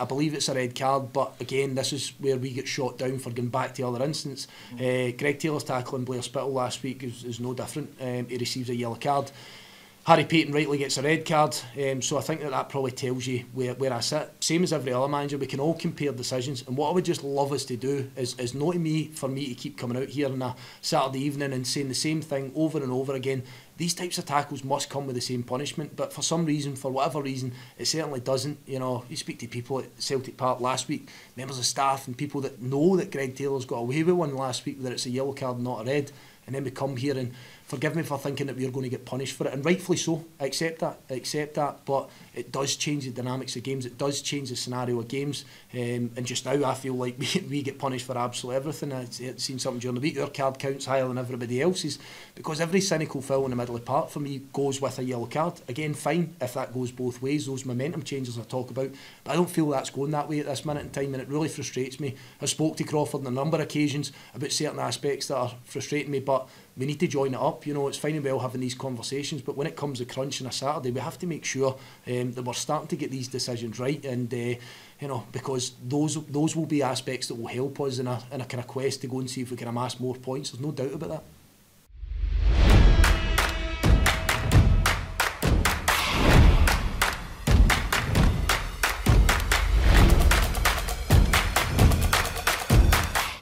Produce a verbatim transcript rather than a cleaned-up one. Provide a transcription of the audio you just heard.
I believe it's a red card, but again, this is where we get shot down for going back to other incidents. Mm. Uh, Greg Taylor's tackle on Blair Spittle last week is, is no different. Um, he receives a yellow card. Harry Payton rightly gets a red card, um, so I think that that probably tells you where, where I sit. Same as every other manager, we can all compare decisions, and what I would just love us to do is, is not me for me to keep coming out here on a Saturday evening and saying the same thing over and over again. These types of tackles must come with the same punishment, but for some reason, for whatever reason, it certainly doesn't. You know, you speak to people at Celtic Park last week, members of staff and people that know that Greg Taylor's got away with one last week, whether it's a yellow card, not a red, and then we come here and forgive me for thinking that we're going to get punished for it, and rightfully so. I accept that. I accept that, but it does change the dynamics of games. It does change the scenario of games. Um, and just now, I feel like we, we get punished for absolutely everything. I've seen something during the week. Our card count's higher than everybody else's because every cynical foul in the middle of the park for me goes with a yellow card. Again, fine if that goes both ways. Those momentum changes I talk about, but I don't feel that's going that way at this minute in time, and it really frustrates me. I spoke to Crawford on a number of occasions about certain aspects that are frustrating me, but we need to join it up. You know, it's fine and well having these conversations, but when it comes to crunch on a Saturday, we have to make sure um, that we're starting to get these decisions right, and uh, you know, because those those will be aspects that will help us in a in a kind of quest to go and see if we can amass more points. There's no doubt about that.